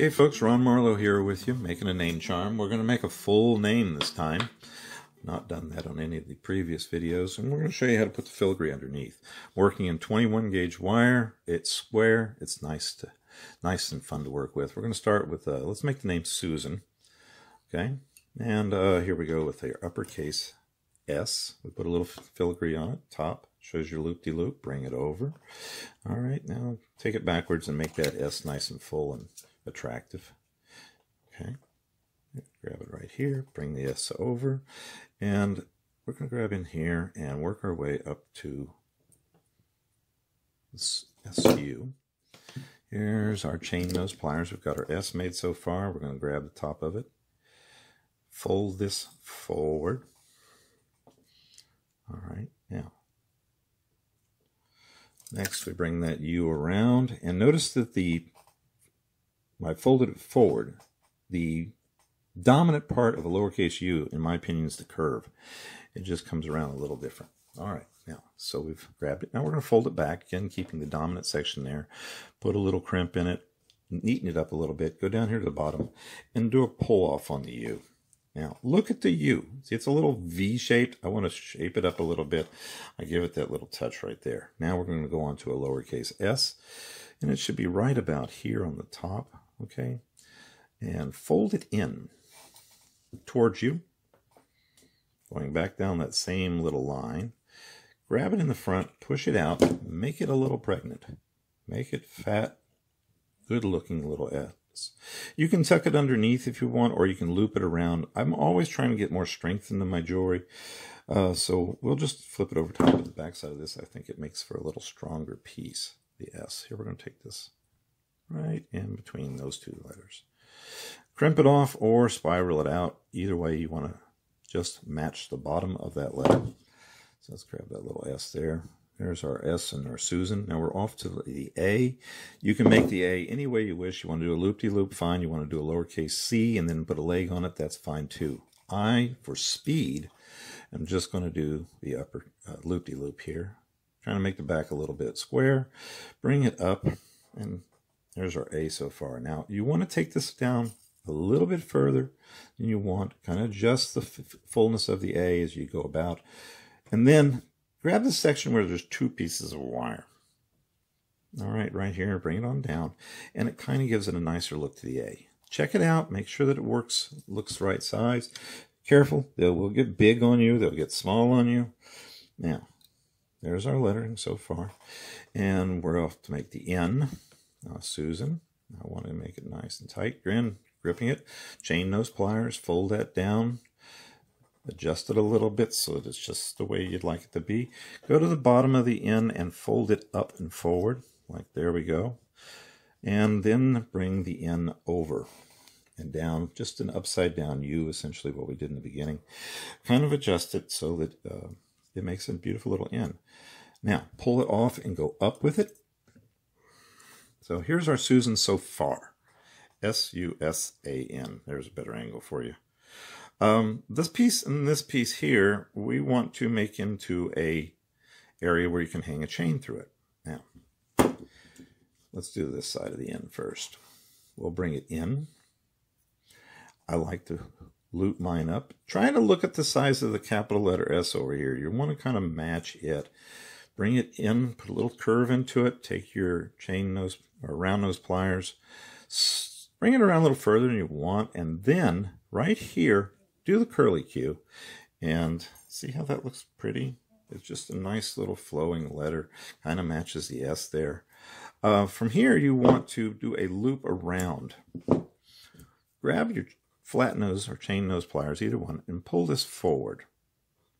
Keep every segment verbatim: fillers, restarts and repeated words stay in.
Okay folks, Ron Marlow here with you, making a name charm. We're going to make a full name this time. I've not done that on any of the previous videos, and we're going to show you how to put the filigree underneath. Working in twenty-one gauge wire, it's square, it's nice to, nice and fun to work with. We're going to start with, uh, let's make the name Susan, okay? And uh, here we go with the uppercase S. We put a little filigree on it, top, shows your loop-de-loop, bring it over. All right, now take it backwards and make that S nice and full and attractive. Okay, grab it right here, bring the S over, and we're going to grab in here and work our way up to this S U. Here's our chain nose pliers. We've got our S made so far. We're going to grab the top of it, fold this forward. All right, now next we bring that U around, and notice that the I folded it forward. The dominant part of a lowercase u, in my opinion, is the curve. It just comes around a little different. All right, now, so we've grabbed it. Now we're going to fold it back, again, keeping the dominant section there. Put a little crimp in it, neaten it up a little bit, go down here to the bottom, and do a pull-off on the u. Now, look at the u. See, it's a little V-shaped. I want to shape it up a little bit. I give it that little touch right there. Now we're going to go on to a lowercase s, and it should be right about here on the top. Okay, and fold it in towards you, going back down that same little line. Grab it in the front, push it out, make it a little pregnant. Make it fat, good-looking little S. You can tuck it underneath if you want, or you can loop it around. I'm always trying to get more strength into my jewelry, uh, so we'll just flip it over top of the back side of this. I think it makes for a little stronger piece, the S. Here, we're going to take this right in between those two letters. Crimp it off or spiral it out. Either way, you want to just match the bottom of that letter. So let's grab that little S there. There's our S and our Susan. Now we're off to the A. You can make the A any way you wish. You want to do a loop-de-loop, fine. You want to do a lowercase c and then put a leg on it, that's fine too. I, for speed, am just going to do the upper uh, loop-de-loop here. Trying to make the back a little bit square. Bring it up, and there's our A so far. Now, you want to take this down a little bit further than you want. Kind of adjust the fullness of the A as you go about. And then grab the section where there's two pieces of wire. All right, right here, bring it on down. And it kind of gives it a nicer look to the A. Check it out. Make sure that it works, looks right size. Careful. They will get big on you. They'll get small on you. Now, there's our lettering so far. And we're off to make the N. Now, Susan, I want to make it nice and tight. Grin, gripping it, chain nose pliers, fold that down, adjust it a little bit so that it's just the way you'd like it to be. Go to the bottom of the N and fold it up and forward, like there we go. And then bring the N over and down, just an upside down U, essentially what we did in the beginning. Kind of adjust it so that uh, it makes a beautiful little N. Now, pull it off and go up with it. So here's our Susan so far, S U S A N. There's a better angle for you. Um, this piece and this piece here, we want to make into a area where you can hang a chain through it. Now, let's do this side of the end first. We'll bring it in. I like to loop mine up. Try to look at the size of the capital letter S over here. You want to kind of match it. Bring it in, put a little curve into it, take your chain nose or round nose pliers, bring it around a little further than you want, and then right here, do the curly Q, and see how that looks pretty? It's just a nice little flowing letter, kind of matches the S there. Uh, from here, you want to do a loop around. Grab your flat nose or chain nose pliers, either one, and pull this forward.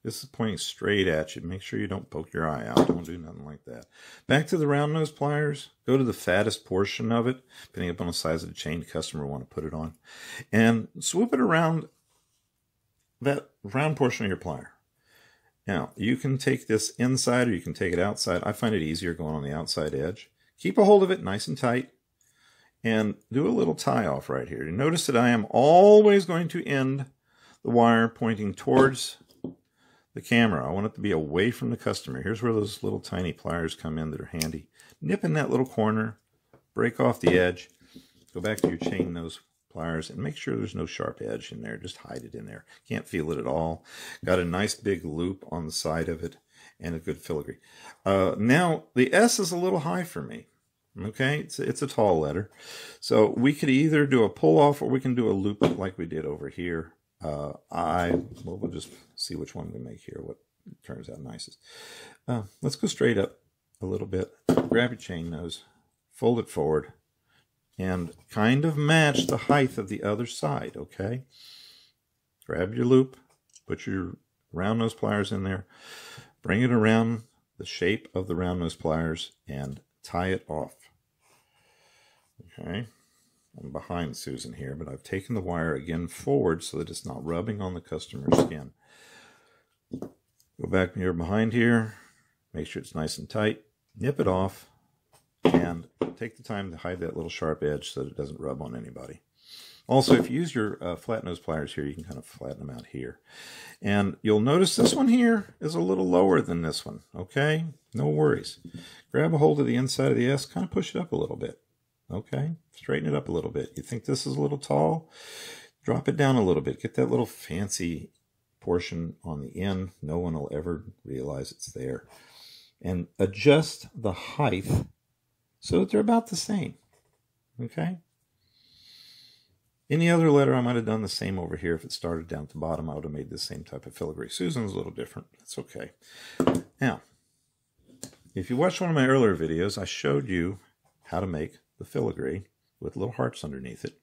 This is pointing straight at you. Make sure you don't poke your eye out. Don't do nothing like that. Back to the round nose pliers. Go to the fattest portion of it, depending upon the size of the chain the customer will want to put it on. And swoop it around that round portion of your plier. Now, you can take this inside or you can take it outside. I find it easier going on the outside edge. Keep a hold of it nice and tight. And do a little tie off right here. Notice that I am always going to end the wire pointing towards the camera. I want it to be away from the customer. Here's where those little tiny pliers come in that are handy. Nip in that little corner, break off the edge, Go back to your chain nose pliers and make sure there's no sharp edge in there. Just hide it in there. Can't feel it at all. Got a nice big loop on the side of it and a good filigree. Uh, now, the S is a little high for me. Okay, it's, it's a tall letter. So we could either do a pull off or we can do a loop like we did over here. Uh, I, well, we'll just see which one we make here, what turns out nicest. Uh, let's go straight up a little bit, grab your chain nose, fold it forward, and kind of match the height of the other side, okay? Grab your loop, put your round nose pliers in there, bring it around the shape of the round nose pliers, and tie it off. Okay. I'm behind Susan here, but I've taken the wire again forward so that it's not rubbing on the customer's skin. Go back here behind here, make sure it's nice and tight, nip it off, and take the time to hide that little sharp edge so that it doesn't rub on anybody. Also, if you use your uh, flat nose pliers here, you can kind of flatten them out here. And you'll notice this one here is a little lower than this one, okay? No worries. Grab a hold of the inside of the S, kind of push it up a little bit. Okay, straighten it up a little bit. You think this is a little tall? Drop it down a little bit. Get that little fancy portion on the end. No one will ever realize it's there. And adjust the height so that they're about the same. Okay? Any other letter, I might have done the same over here. If it started down at the bottom, I would have made the same type of filigree. Susan's a little different. That's okay. Now, if you watched one of my earlier videos, I showed you how to make the filigree with little hearts underneath it.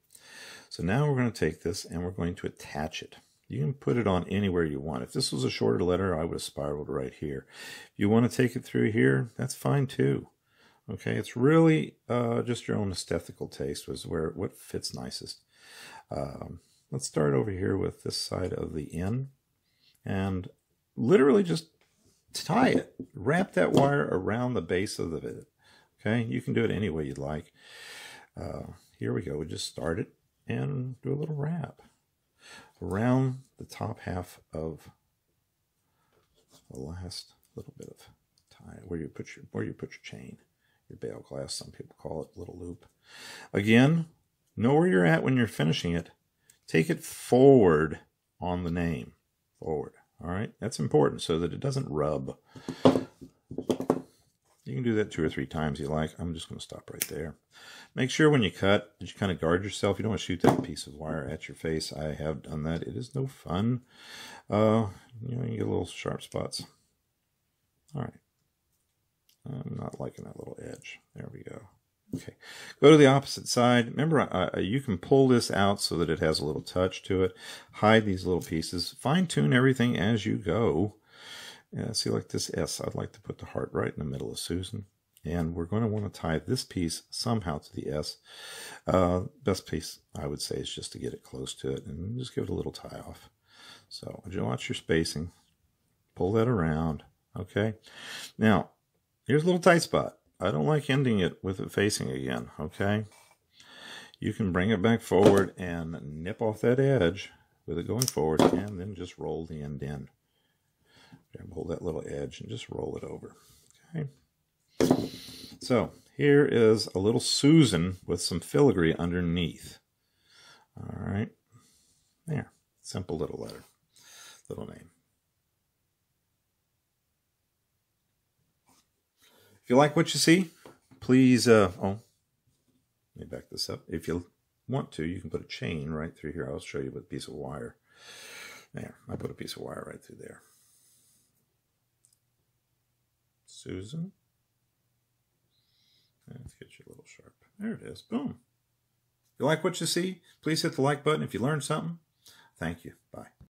So now we're going to take this and we're going to attach it. You can put it on anywhere you want. If this was a shorter letter, I would have spiraled right here. If you want to take it through here, that's fine too. Okay, it's really uh, just your own aesthetical taste was where what fits nicest. Um, let's start over here with this side of the N and literally just tie it. Wrap that wire around the base of it. Okay, you can do it any way you'd like. Uh, here we go. We just start it and do a little wrap around the top half of the last little bit of tie, where you put your where you put your chain, your bail glass. Some people call it little loop. Again, know where you're at when you're finishing it. Take it forward on the name, forward. All right, that's important so that it doesn't rub. You can do that two or three times you like. I'm just going to stop right there. Make sure when you cut that you kind of guard yourself. You don't want to shoot that piece of wire at your face. I have done that. It is no fun. Uh, you know, you get little sharp spots. All right. I'm not liking that little edge. There we go. Okay. Go to the opposite side. Remember, uh, you can pull this out so that it has a little touch to it. Hide these little pieces. Fine-tune everything as you go. Yeah, see, like this S, I'd like to put the heart right in the middle of Susan. And we're going to want to tie this piece somehow to the S. Uh, best piece, I would say, is just to get it close to it and just give it a little tie off. So watch your spacing. Pull that around, okay? Now, here's a little tight spot. I don't like ending it with it facing again, okay? You can bring it back forward and nip off that edge with it going forward and then just roll the end in. Hold that little edge and just roll it over. Okay. So here is a little Susan with some filigree underneath. All right. There. Simple little letter. Little name. If you like what you see, please, uh, oh, let me back this up. If you want to, you can put a chain right through here. I'll show you with a piece of wire. There. I put a piece of wire right through there. Susan. Let's get you a little sharp. There it is. Boom. If you like what you see, please hit the like button if you learned something. Thank you. Bye.